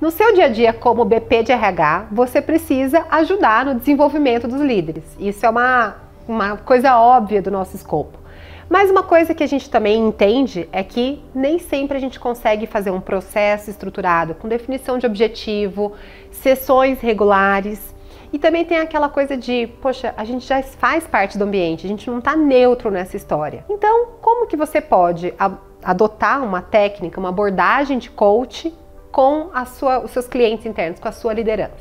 No seu dia a dia como BP de RH, você precisa ajudar no desenvolvimento dos líderes. Isso é uma coisa óbvia do nosso escopo. Mas uma coisa que a gente também entende é que nem sempre a gente consegue fazer um processo estruturado, com definição de objetivo, sessões regulares. E também tem aquela coisa de, poxa, a gente já faz parte do ambiente, a gente não está neutro nessa história. Então, como que você pode adotar uma técnica, uma abordagem de coach com os seus clientes internos, com a sua liderança?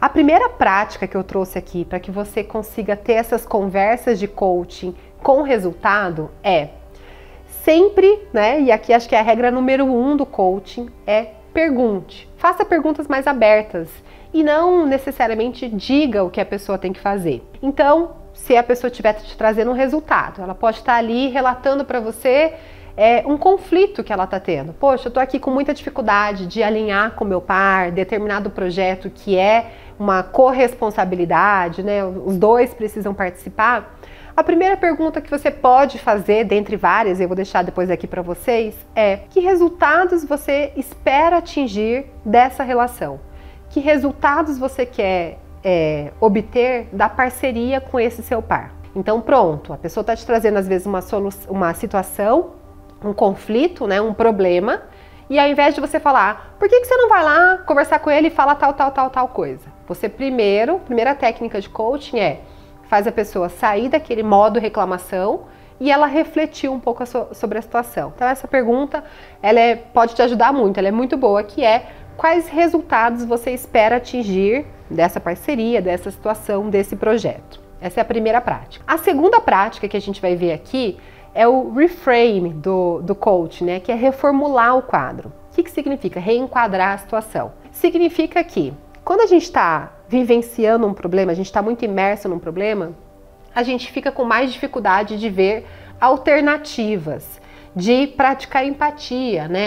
A primeira prática que eu trouxe aqui para que você consiga ter essas conversas de coaching com resultado é sempre, né? E aqui acho que é a regra número 1 do coaching, é pergunte. Faça perguntas mais abertas e não necessariamente diga o que a pessoa tem que fazer. Então, se a pessoa estiver te trazendo um resultado, ela pode estar ali relatando para você um conflito que ela está tendo. Poxa, eu estou aqui com muita dificuldade de alinhar com meu par determinado projeto que é uma corresponsabilidade, né? Os dois precisam participar. A primeira pergunta que você pode fazer, dentre várias, eu vou deixar depois aqui para vocês, é: que resultados você espera atingir dessa relação? Que resultados você quer obter da parceria com esse seu par? Então pronto, a pessoa está te trazendo às vezes uma situação, um conflito, né, um problema, e ao invés de você falar, por que que você não vai lá conversar com ele e fala tal coisa? Você primeira técnica de coaching é, faz a pessoa sair daquele modo reclamação e ela refletir um pouco sobre a situação. Então essa pergunta, ela pode te ajudar muito, ela é muito boa, que é: quais resultados você espera atingir dessa parceria, dessa situação, desse projeto? Essa é a primeira prática. A segunda prática que a gente vai ver aqui é o reframe do coach, né? Que é reformular o quadro. O que que significa? Reenquadrar a situação. Significa que quando a gente está vivenciando um problema, a gente está muito imerso num problema, a gente fica com mais dificuldade de ver alternativas, de praticar empatia, né?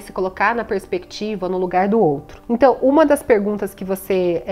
Se colocar na perspectiva, no lugar do outro. Então, uma das perguntas que você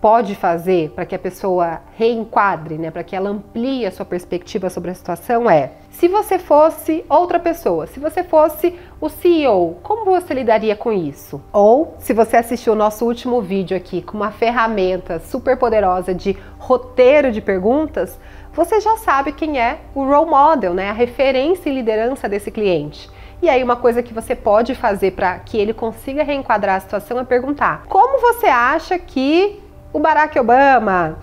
pode fazer para que a pessoa reenquadre, né, para que ela amplie a sua perspectiva sobre a situação é: se você fosse outra pessoa, se você fosse o CEO, como você lidaria com isso? Ou, se você assistiu o nosso último vídeo aqui com uma ferramenta super poderosa de roteiro de perguntas, você já sabe quem é o role model, né, a referência e liderança desse cliente. E aí uma coisa que você pode fazer para que ele consiga reenquadrar a situação é perguntar: como você acha que o Barack Obama,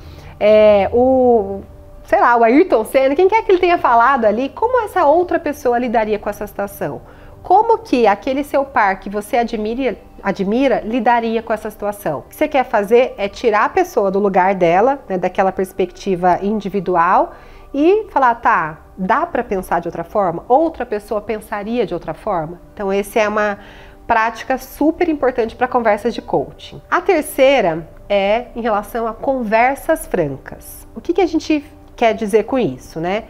sei lá, o Ayrton Senna, quem quer que ele tenha falado ali, como essa outra pessoa lidaria com essa situação? Como que aquele seu par que você admira lidaria com essa situação? O que você quer fazer é tirar a pessoa do lugar dela, né, daquela perspectiva individual, e falar, tá, dá para pensar de outra forma? Outra pessoa pensaria de outra forma? Então essa é uma prática super importante para conversas de coaching. A terceira é em relação a conversas francas. O que que a gente quer dizer com isso, né?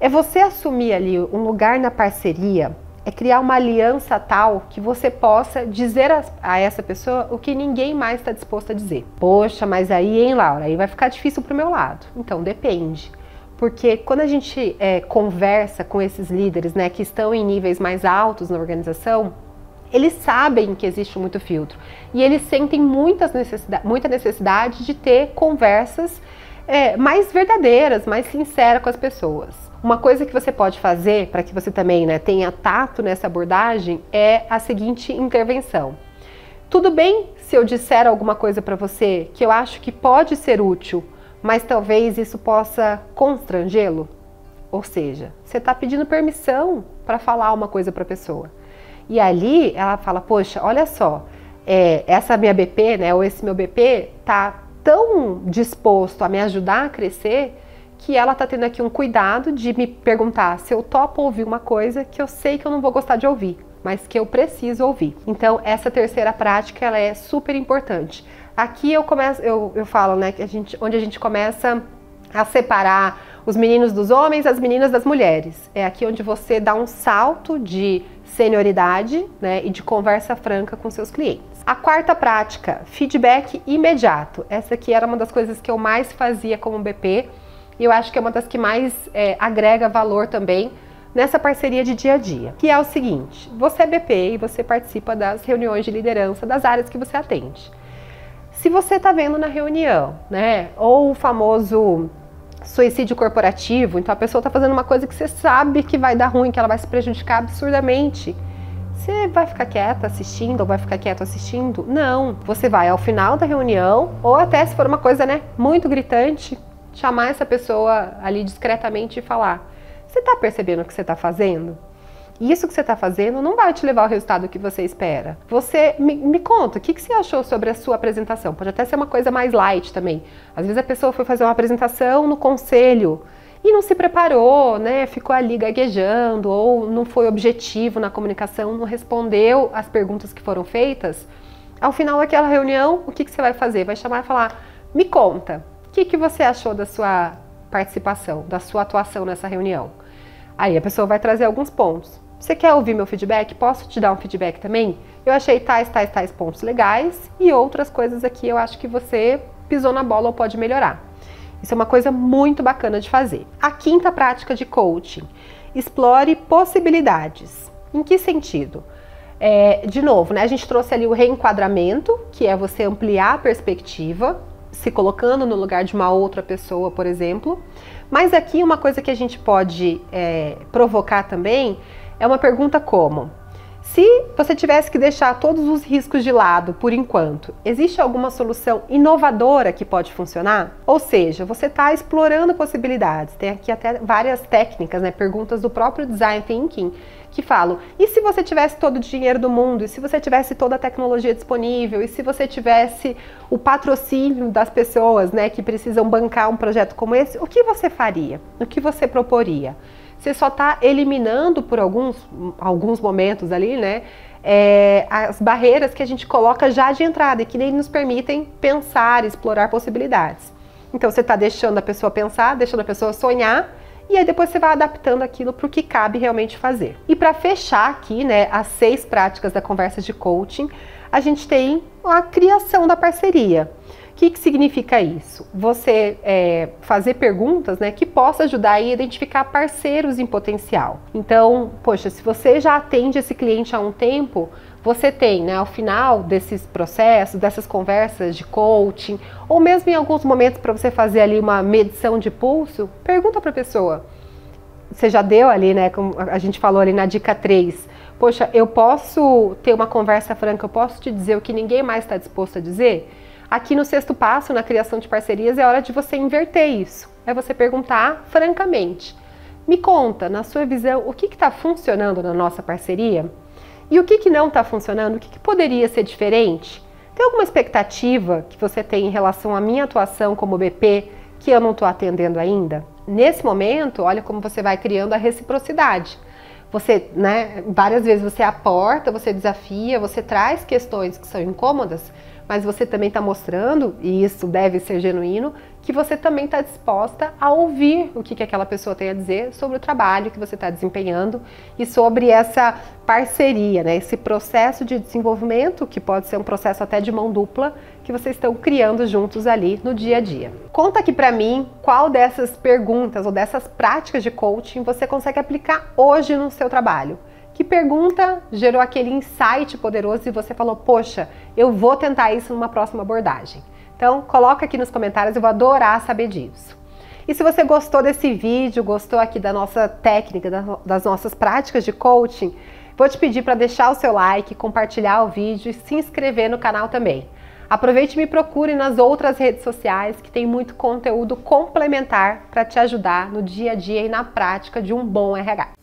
É você assumir ali um lugar na parceria, é criar uma aliança tal que você possa dizer a essa pessoa o que ninguém mais está disposto a dizer. Poxa, mas aí, hein, Laura, aí vai ficar difícil pro meu lado. Então depende, porque quando a gente conversa com esses líderes, né, que estão em níveis mais altos na organização, eles sabem que existe muito filtro e eles sentem muita necessidade de ter conversas mais verdadeiras, mais sinceras com as pessoas. Uma coisa que você pode fazer para que você também, né, tenha tato nessa abordagem é a seguinte intervenção: tudo bem se eu disser alguma coisa para você que eu acho que pode ser útil, mas talvez isso possa constrangê-lo? Ou seja, você está pedindo permissão para falar uma coisa para a pessoa. E ali ela fala, poxa, olha só, essa minha BP, né, ou esse meu BP tá tão disposto a me ajudar a crescer que ela tá tendo aqui um cuidado de me perguntar se eu topo ouvir uma coisa que eu sei que eu não vou gostar de ouvir, mas que eu preciso ouvir. Então essa terceira prática, ela é super importante. Aqui eu falo, né, que onde a gente começa a separar os meninos dos homens, as meninas das mulheres. É aqui onde você dá um salto de senioridade, né, e de conversa franca com seus clientes. A quarta prática, feedback imediato. Essa aqui era uma das coisas que eu mais fazia como BP, e eu acho que é uma das que mais agrega valor também nessa parceria de dia a dia, que é o seguinte: você é BP e você participa das reuniões de liderança das áreas que você atende. Se você está vendo na reunião, né, ou o famoso suicídio corporativo, então a pessoa está fazendo uma coisa que você sabe que vai dar ruim, que ela vai se prejudicar absurdamente, você vai ficar quieta assistindo ou vai ficar quieto assistindo? Não, você vai ao final da reunião, ou até se for uma coisa, né, muito gritante, chamar essa pessoa ali discretamente e falar: você está percebendo o que você está fazendo? Isso que você está fazendo não vai te levar ao resultado que você espera. Você me conta, o que você achou sobre a sua apresentação? Pode até ser uma coisa mais light também. Às vezes a pessoa foi fazer uma apresentação no conselho e não se preparou, né? Ficou ali gaguejando, ou não foi objetivo na comunicação, não respondeu as perguntas que foram feitas. Ao final daquela reunião, o que você vai fazer? Vai chamar e falar: me conta, o que você achou da sua participação, da sua atuação nessa reunião? Aí a pessoa vai trazer alguns pontos. Você quer ouvir meu feedback? Posso te dar um feedback também? Eu achei tais pontos legais e outras coisas aqui eu acho que você pisou na bola ou pode melhorar. Isso é uma coisa muito bacana de fazer. A quinta prática de coaching: explore possibilidades. Em que sentido? De novo, né, a gente trouxe ali o reenquadramento, que é você ampliar a perspectiva, se colocando no lugar de uma outra pessoa, por exemplo. Mas aqui uma coisa que a gente pode provocar também é uma pergunta como: se você tivesse que deixar todos os riscos de lado por enquanto, existe alguma solução inovadora que pode funcionar? Ou seja, você está explorando possibilidades. Tem aqui até várias técnicas, né, perguntas do próprio Design Thinking, que falam: e se você tivesse todo o dinheiro do mundo? E se você tivesse toda a tecnologia disponível? E se você tivesse o patrocínio das pessoas, né, que precisam bancar um projeto como esse? O que você faria? O que você proporia? Você só está eliminando por alguns momentos ali, né, as barreiras que a gente coloca já de entrada e que nem nos permitem pensar, explorar possibilidades. Então você está deixando a pessoa pensar, deixando a pessoa sonhar, e aí depois você vai adaptando aquilo para o que cabe realmente fazer. E para fechar aqui, né, as 6 práticas da conversa de coaching, a gente tem a criação da parceria. O que significa isso? Você fazer perguntas, né, que possa ajudar a identificar parceiros em potencial. Então, poxa, se você já atende esse cliente há um tempo, você tem, né, ao final desses processos, dessas conversas de coaching, ou mesmo em alguns momentos para você fazer ali uma medição de pulso, pergunta para a pessoa. Você já deu ali, né, como a gente falou ali na dica 3, poxa, eu posso ter uma conversa franca, eu posso te dizer o que ninguém mais está disposto a dizer? Aqui no 6º passo, na criação de parcerias, é hora de você inverter isso. É você perguntar francamente: me conta, na sua visão, o que está funcionando na nossa parceria? E o que não está funcionando? O que poderia ser diferente? Tem alguma expectativa que você tem em relação à minha atuação como BP que eu não estou atendendo ainda? Nesse momento, olha como você vai criando a reciprocidade. Você, né, várias vezes você aporta, você desafia, você traz questões que são incômodas, mas você também está mostrando, e isso deve ser genuíno, que você também está disposta a ouvir o que aquela pessoa tem a dizer sobre o trabalho que você está desempenhando e sobre essa parceria, né? Esse processo de desenvolvimento, que pode ser um processo até de mão dupla, que vocês estão criando juntos ali no dia a dia. Conta aqui pra mim qual dessas perguntas ou dessas práticas de coaching você consegue aplicar hoje no seu trabalho. Que pergunta gerou aquele insight poderoso e você falou: poxa, eu vou tentar isso numa próxima abordagem? Então coloca aqui nos comentários, eu vou adorar saber disso. E se você gostou desse vídeo, gostou aqui da nossa técnica, das nossas práticas de coaching, vou te pedir para deixar o seu like, compartilhar o vídeo e se inscrever no canal também. Aproveite e me procure nas outras redes sociais, que tem muito conteúdo complementar para te ajudar no dia a dia e na prática de um bom RH.